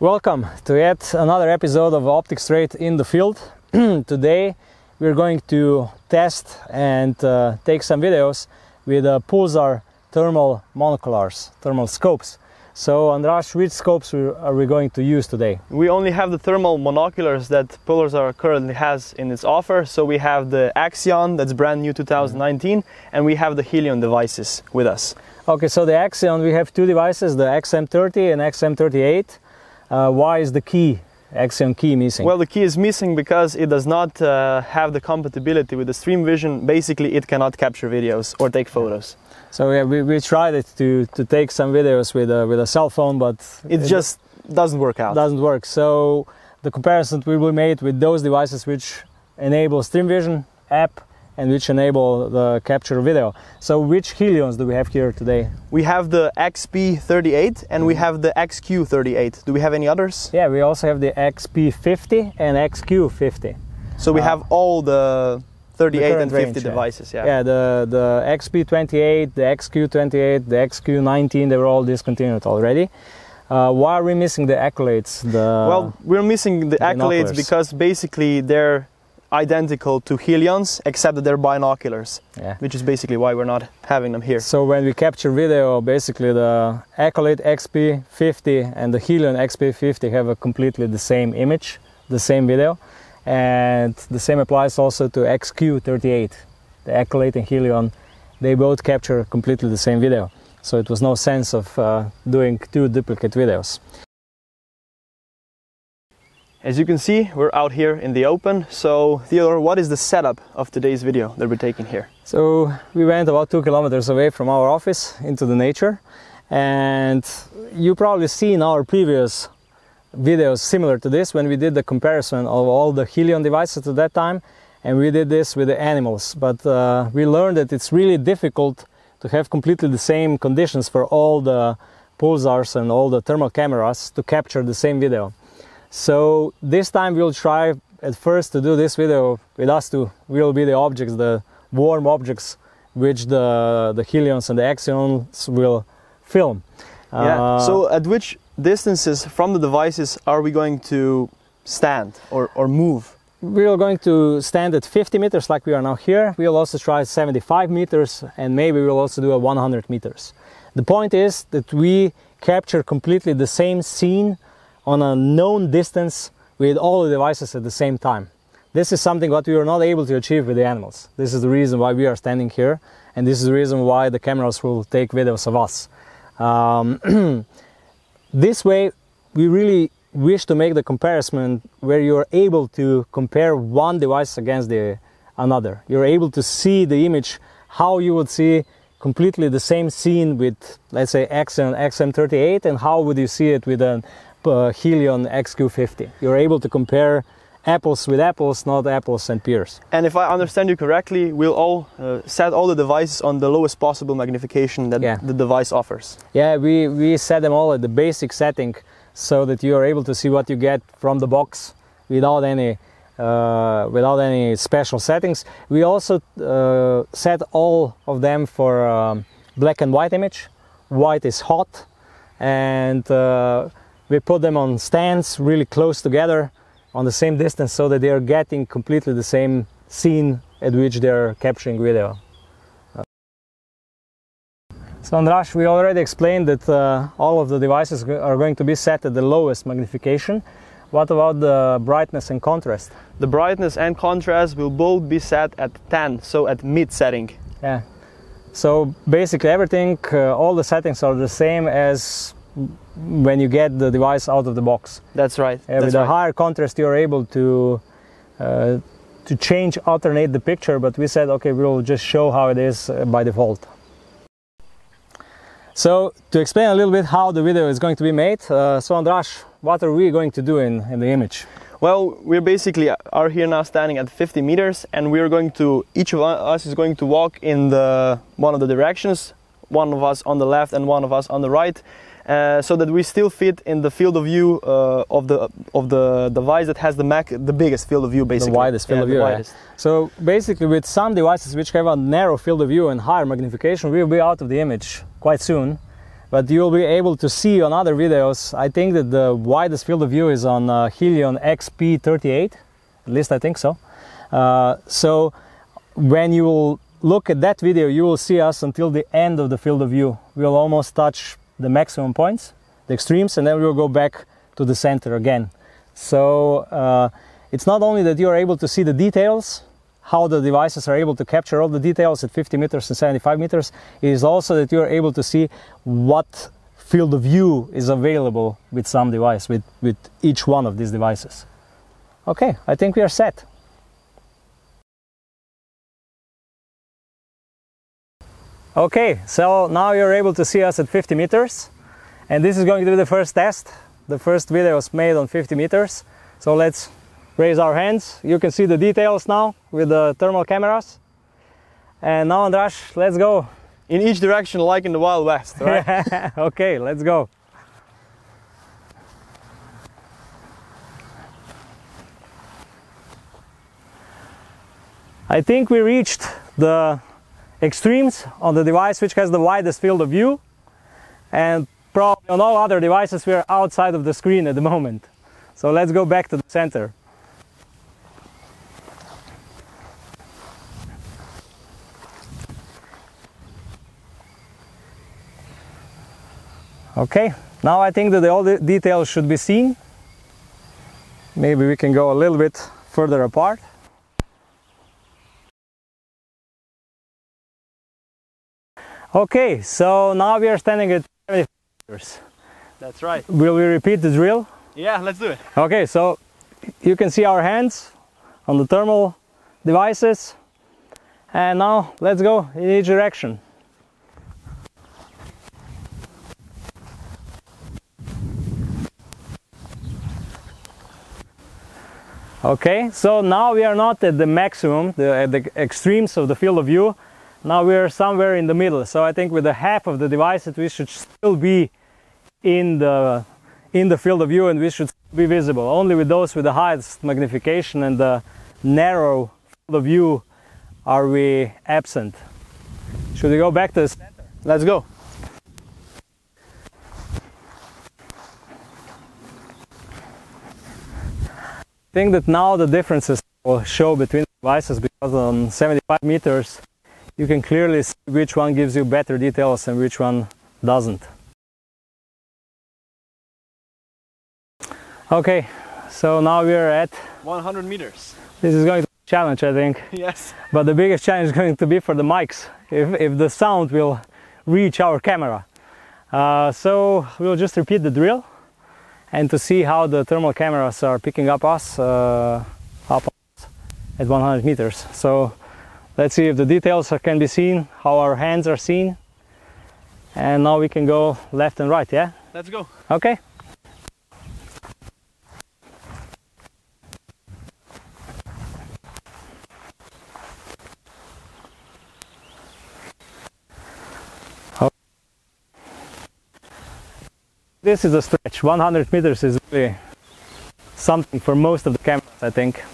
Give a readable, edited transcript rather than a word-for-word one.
Welcome to yet another episode of Optics Trade in the Field. Today we're going to test and take some videos with Pulsar thermal monoculars, thermal scopes. So Andras, which scopes are we going to use today? We only have the thermal monoculars that Pulsar currently has in its offer. So we have the Axion, that's brand new 2019, and we have the Helion devices with us. Okay, so the Axion, we have two devices, the XM30 and XM38. Why is the key, Axion key, missing? Well, the key is missing because it does not have the compatibility with the Stream Vision. Basically, it cannot capture videos or take photos. So yeah, we tried it to take some videos with a cell phone, but it just doesn't work out. Doesn't work. So the comparison we will make with those devices which enable Stream Vision app and which enable the capture video. So which Helions do we have here today? We have the XP38 and we have the XQ38. Do we have any others? Yeah, we also have the XP50 and XQ50. So we have all the 38 and 50 range, devices. Yeah, yeah, the XP28, the XQ28, the XQ19, they were all discontinued already. Why are we missing the Accolades? Well, we're missing the Accolades because basically they're identical to Helions, except that they're binoculars, yeah, which is basically why we're not having them here. So when we capture video, basically the Accolade XP50 and the Helion XP50 have a completely the same image, the same video, and the same applies also to XQ38. The Accolade and Helion, they both capture completely the same video, so it was no sense of doing two duplicate videos. As you can see, we're out here in the open. So Theodore, what is the setup of today's video that we're taking here? So we went about 2 kilometers away from our office into the nature, and you probably seen our previous videos similar to this when we did the comparison of all the Helion devices at that time, and we did this with the animals. But we learned that it's really difficult to have completely the same conditions for all the Pulsars and all the thermal cameras to capture the same video. So this time we'll try at first to do this video with us two. We'll be the objects, the warm objects, which the Helions and the Axions will film. Yeah. So at which distances from the devices are we going to stand or move? We are going to stand at 50 meters like we are now here. We'll also try 75 meters and maybe we'll also do a 100 meters. The point is that we capture completely the same scene on a known distance with all the devices at the same time. This is something what we were not able to achieve with the animals. This is the reason why we are standing here, and this is the reason why the cameras will take videos of us. This way we really wish to make the comparison where you're able to compare one device against another. You're able to see the image how you would see completely the same scene with, let's say, Axion XM38, and how would you see it with an Helion XQ50. You're able to compare apples with apples, not apples and pears. And if I understand you correctly, we'll all set all the devices on the lowest possible magnification that the device offers. Yeah, we set them all at the basic setting so that you are able to see what you get from the box without any special settings. We also set all of them for black and white image. White is hot, and we put them on stands really close together on the same distance so that they are getting completely the same scene at which they are capturing video. So Andras, we already explained that all of the devices are going to be set at the lowest magnification. What about the brightness and contrast? The brightness and contrast will both be set at 10, so at mid setting. Yeah. So basically everything, all the settings are the same as when you get the device out of the box. That's right. With a higher contrast you're able to change, alternate the picture, but we said okay, we'll just show how it is by default. So to explain a little bit how the video is going to be made, so Andras, what are we going to do in the image? Well, we're basically are here now standing at 50 meters and we're going to, each of us is going to walk in one of the directions, one of us on the left and one of us on the right, so that we still fit in the field of view of the device that has the biggest field of view, basically. The widest field of view. Yeah. So basically with some devices which have a narrow field of view and higher magnification, we will be out of the image quite soon. but you'll be able to see on other videos, I think that the widest field of view is on Helion XP38, at least I think so. So when you will look at that video, you will see us until the end of the field of view. We'll almost touch the maximum points, the extremes, and then we'll go back to the center again. So it's not only that you're able to see the details, how the devices are able to capture all the details at 50 meters and 75 meters, it is also that you are able to see what field of view is available with some device, with each one of these devices. Okay, I think we are set. Okay, so now you're able to see us at 50 meters, and this is going to be the first test. The first video is made on 50 meters, so let's raise our hands. You can see the details now with the thermal cameras. And now, Andraš, let's go. In each direction, like in the Wild West, right? Okay, let's go. I think we reached the extremes on the device which has the widest field of view. And probably on all other devices, we are outside of the screen at the moment. So let's go back to the center. Okay, now I think that all the details should be seen. Maybe we can go a little bit further apart. Okay, so now we are standing at 75 meters. That's right. Will we repeat the drill? Yeah, let's do it. Okay, so you can see our hands on the thermal devices. And now let's go in each direction. Okay, so now we are not at the maximum, at the extremes of the field of view. Now we are somewhere in the middle. So I think with the half of the device, we should still be in the field of view, and we should still be visible. Only with those with the highest magnification and the narrow field of view are we absent. Should we go back to the center? Let's go. I think that now the differences will show between the devices, because on 75 meters you can clearly see which one gives you better details and which one doesn't. Okay, so now we are at 100 meters. This is going to be a challenge, I think. Yes. But the biggest challenge is going to be for the mics, if the sound will reach our camera. So we'll just repeat the drill. And to see how the thermal cameras are picking up us at 100 meters. So let's see if the details can be seen, how our hands are seen. And now we can go left and right, yeah? Let's go. Okay. This is a stretch. 100 meters is really something for most of the cameras, I think.